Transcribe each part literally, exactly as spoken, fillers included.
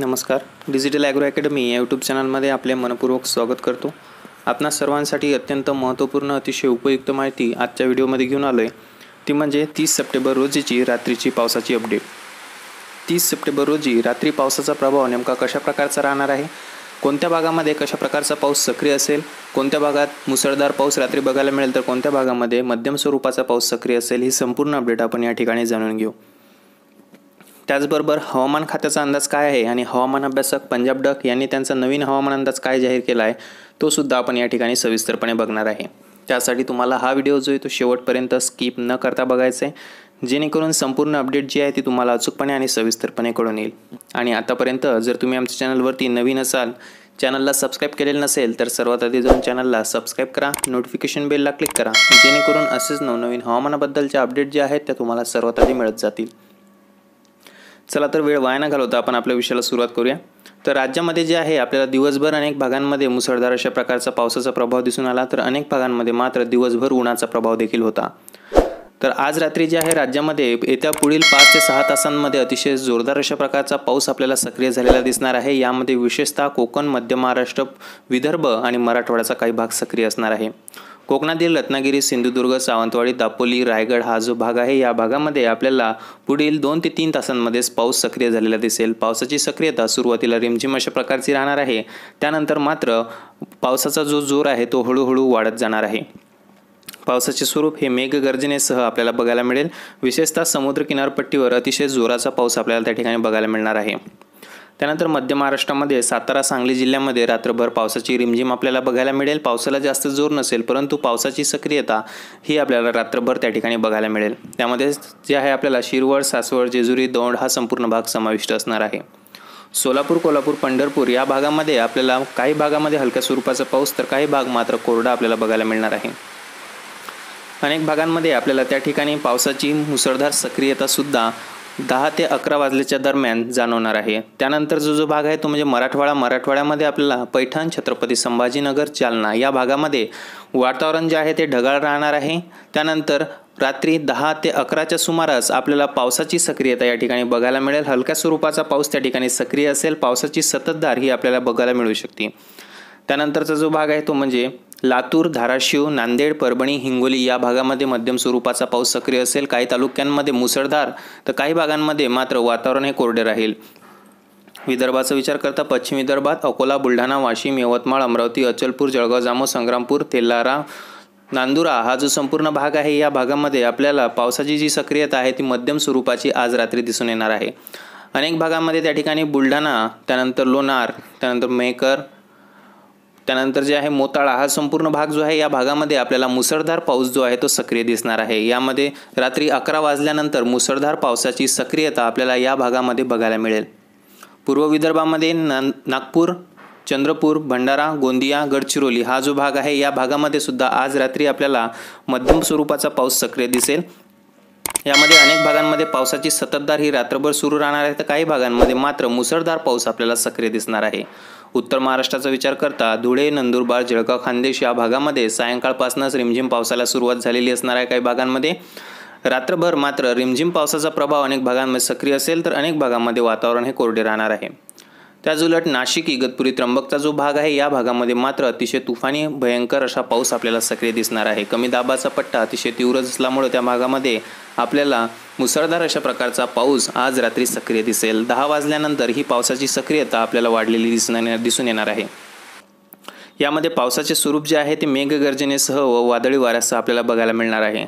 नमस्कार। Digital agro academy या YouTube चॅनलमध्ये आपले मनपूर्वक स्वागत करतो। आपणा सर्वांसाठी अत्यंत महत्त्वपूर्ण अतिशय उपयुक्त माहिती आजच्या व्हिडिओमध्ये घेऊन आलो आहे, ती म्हणजे तीस सप्टेंबर रोजीची रात्रीची पावसाची अपडेट। तीस सप्टेंबर रोजी रात्री पावसाचा प्रभाव नेमका कशा प्रकारचा राहणार आहे, कोणत्या भागामध्ये कशा प्रकारचा पाऊस सक्रिय असेल, कोणत्या भागात मुसळधार पाऊस रात्री बघायला मिळेल तर कोणत्या भागामध्ये मध्यम स्वरूपाचा पाऊस सक्रिय असेल, ही संपूर्ण अपडेट आपण या ठिकाणी जाणून घेऊ। त्याचबरोबर हवामान खात्याचा अंदाज काय आहे आणि हवामान अभ्यासक पंजाब डक यांनी त्यांचा नवीन हवामान अंदाज काय जाहीर केला आहे तो सुद्धा आपण या ठिकाणी सविस्तरपणे बघणार आहे। त्यासाठी तुम्हाला हा व्हिडिओ जो आहे तो शेवटपर्यंत स्किप न करता बघायचा आहे, जेणेकरून संपूर्ण अपडेट जी आहे ती तुम्हाला अचूकपणे आणि सविस्तरपणे कळून येईल। आणि आतापर्यंत जर तुम्ही आमच्या चॅनलवरती नवीन असाल, चॅनलला सबस्क्राइब केलेलं नसेल तर सर्वात आधी जाऊन चॅनलला सबस्क्राइब करा, नोटिफिकेशन बेलला क्लिक करा, जेणेकरून असेच नवनवीन हवामानाबद्दलचे अपडेट जे आहेत ते तुम्हाला सर्वात आधी मिळत जातील। चला तर वेळ वाया न घालवता आपण आपल्या विषयाला सुरुवात करूया। तर राज्यामध्ये जे आहे आपल्याला दिवसभर अनेक भागांमध्ये मुसळधार अशा प्रकारचा पावसाचा प्रभाव दिसून आला, तर अनेक भागांमध्ये मात्र दिवसभर उन्हाचा प्रभाव देखील होता। तर आज रात्री जे आहे राज्यामध्ये येत्या पुढील पाच ते सहा तासांमध्ये अतिशय जोरदार अशा प्रकारचा पाऊस आपल्याला सक्रिय झालेला दिसणार आहे। यामध्ये विशेषतः कोकण, मध्य महाराष्ट्र, विदर्भ आणि मराठवाड्याचा काही भाग सक्रिय असणार आहे। कोकणातील रत्नागिरी, सिंधुदुर्ग, सावंतवाडी, दापोली, रायगड हा जो भाग आहे या भागामध्ये आपल्याला पुढील दोन ते तीन तासांमध्येच पाऊस सक्रिय झालेला दिसेल। पावसाची सक्रियता सुरुवातीला रिमझिम अशा प्रकारची राहणार आहे, त्यानंतर मात्र पावसाचा जो जोर आहे तो हळूहळू वाढत जाणार आहे। पावसाचे स्वरूप हे मेघगर्जनेसह आपल्याला बघायला मिळेल। विशेषतः समुद्र किनारपट्टीवर अतिशय जोराचा पाऊस आपल्याला त्या ठिकाणी बघायला मिळणार आहे। त्यानंतर मध्य महाराष्ट्रामध्ये सातारा, सांगली जिल्ह्यामध्ये रात्रभर पावसाची रिमझिम आपल्याला बघायला मिळेल। पावसाला जास्त जोर नसेल, परंतु पावसाची सक्रियता ही आपल्याला रात्रभर त्या ठिकाणी बघायला मिळेल। त्यामध्ये जे आहे आपल्याला शिरवळ, सासवड, जेजुरी, दौंड हा संपूर्ण भाग समाविष्ट असणार आहे। सोलापूर, कोल्हापूर, पंढरपूर या भागामध्ये आपल्याला काही भागामध्ये हलक्या स्वरूपाचा पाऊस तर काही भाग मात्र कोरडा आपल्याला बघायला मिळणार आहे। अनेक भागांमध्ये आपल्याला त्या ठिकाणी पावसाची मुसळधार सक्रियतासुद्धा दहा ते अकरा वाजल्याच्या दरम्यान जाणवणार आहे। त्यानंतर जो जो भाग आहे तो म्हणजे मराठवाडा। मराठवाड्यामध्ये आपल्याला पैठण, छत्रपती संभाजीनगर, जालना या भागामध्ये वातावरण जे आहे ते ढगाळ राहणार आहे। त्यानंतर रात्री दहा ते अकराच्या सुमारास आपल्याला पावसाची सक्रियता या ठिकाणी बघायला मिळेल। हलक्या स्वरूपाचा पाऊस त्या ठिकाणी सक्रिय असेल, पावसाची संततधार ही आपल्याला बघायला मिळू शकते। त्यानंतरचा जो भाग आहे तो म्हणजे लातूर, धाराशिव, नांदेड, परभणी, हिंगोली या भागामध्ये मध्यम स्वरूपाचा पाऊस सक्रिय असेल। काही तालुक्यांमध्ये मुसळधार तर काही भागांमध्ये मात्र वातावरण हे कोरडे राहील। विदर्भाचा विचार करता पश्चिम विदर्भात अकोला, बुलढाणा, वाशिम, यवतमाळ, अमरावती, अचलपूर, जळगाव, जामोद, संग्रामपूर, तेलारा, नांदुरा हा जो संपूर्ण भाग आहे या भागामध्ये आपल्याला पावसाची जी सक्रियता आहे ती मध्यम स्वरूपाची आज रात्री दिसून येणार आहे। अनेक भागांमध्ये त्या ठिकाणी बुलढाणा, त्यानंतर लोणार, त्यानंतर मेहकर, त्यानंतर जे आहे मोताळा हा संपूर्ण भाग जो आहे या भागामध्ये आपल्याला मुसळधार पाऊस जो आहे तो सक्रिय दिसणार आहे। यामध्ये रात्री अकरा वाजल्यानंतर मुसळधार पावसाची सक्रियता आपल्याला या भागामध्ये बघायला मिळेल। पूर्व विदर्भामध्ये ना नागपूर, चंद्रपूर, भंडारा, गोंदिया, गडचिरोली हा जो भाग आहे या भागामध्ये सुद्धा आज रात्री आपल्याला मध्यम स्वरूपाचा पाऊस सक्रिय दिसेल। यामध्ये अनेक भागांमध्ये पावसाची संततधार ही रात्रभर सुरू राहणार आहे, तर काही भागांमध्ये मात्र मुसळधार पाऊस आपल्याला सक्रिय दिसणार आहे। उत्तर महाराष्ट्राचा विचार करता धुळे, नंदुरबार, जळगाव, खान्देश या भागामध्ये सायंकाळपासूनच रिमझिम पावसाला सुरुवात झालेली असणार आहे। काही भागांमध्ये रात्रभर मात्र रिमझिम पावसाचा प्रभाव अनेक भागांमध्ये सक्रिय असेल, तर अनेक भागांमध्ये वातावरण हे कोरडे राहणार आहे। त्याच उलट नाशिक, इगतपुरी, त्र्यंबकचा जो भाग आहे या भागामध्ये मात्र अतिशय तुफानी, भयंकर असा पाऊस आपल्याला सक्रिय दिसणार आहे। कमी दाबाचा पट्टा अतिशय तीव्र असल्यामुळे त्या भागामध्ये आपल्याला मुसळधार अशा प्रकारचा पाऊस आज रात्री सक्रिय दिसेल। दहा वाजल्यानंतर ही पावसाची सक्रियता आपल्याला वाढलेली दिसणार दिसून येणार आहे। यामध्ये पावसाचे स्वरूप जे आहे ते मेघगर्जनेसह व वादळी वाऱ्यासह आपल्याला बघायला मिळणार आहे।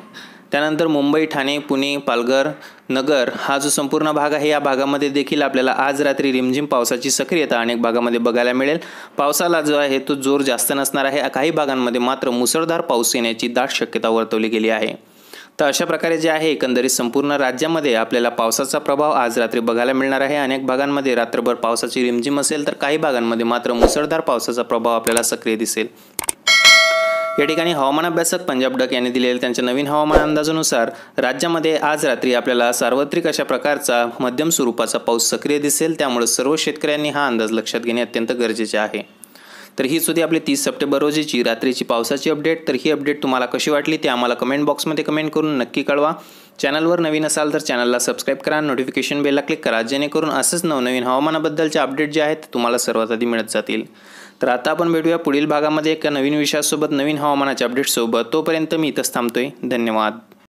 त्यानंतर मुंबई, ठाणे, पुणे, पालघर, नगर हा जो संपूर्ण भाग आहे या भागामध्ये देखील आपल्याला आज रात्री रिमझिम पावसाची सक्रियता अनेक भागामध्ये बघायला मिळेल। पावसाला जो आहे तो जोर जास्त नसणार आहे, काही भागांमध्ये मात्र मुसळधार पाऊस येण्याची दाट शक्यता वर्तवली गेली आहे। तर अशा प्रकारे जे आहे एकंदरीत संपूर्ण राज्यामध्ये आपल्याला पावसाचा प्रभाव आज रात्री बघायला मिळणार आहे। अनेक भागांमध्ये रात्रभर पावसाची रिमझिम असेल, तर काही भागांमध्ये मात्र मुसळधार पावसाचा प्रभाव आपल्याला सक्रिय दिसेल। या ठिकाणी हवामान अभ्यासक पंजाब डक यांनी दिलेल्या त्यांच्या नवीन हवामान अंदाजानुसार राज्यामध्ये आज रात्री आपल्याला सार्वत्रिक अशा प्रकारचा मध्यम स्वरूपाचा पाऊस सक्रिय दिसेल, त्यामुळे सर्व शेतकऱ्यांनी हा अंदाज लक्षात घेणे अत्यंत गरजेचे आहे। तर हीच होती आपली तीस सप्टेंबर रोजीची रात्रीची पावसाची अपडेट। तर ही अपडेट तुम्हाला कशी वाटली ते आम्हाला कमेंट बॉक्समध्ये कमेंट करून नक्की कळवा। चॅनलवर नवीन असाल तर चॅनलला सबस्क्राईब करा, नोटिफिकेशन बेलला क्लिक करा, जेणेकरून असेच नवनवीन हवामानाबद्दलचे अपडेट जे आहेत तुम्हाला सर्वात आधी मिळत जातील। तर आता आपण भेटूया पुढील भागामध्ये एका नवीन विषयासोबत, नवीन हवामानाच्या अपडेटसोबत। तोपर्यंत मी इथंच थांबतोय, धन्यवाद।